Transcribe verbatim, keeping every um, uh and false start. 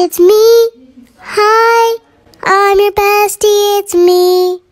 It's me. Hi, I'm your bestie. It's me.